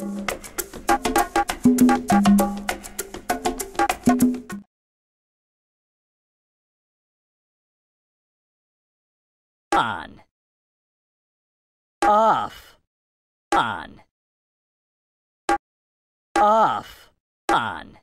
On, off, on, off, on.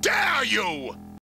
dare you!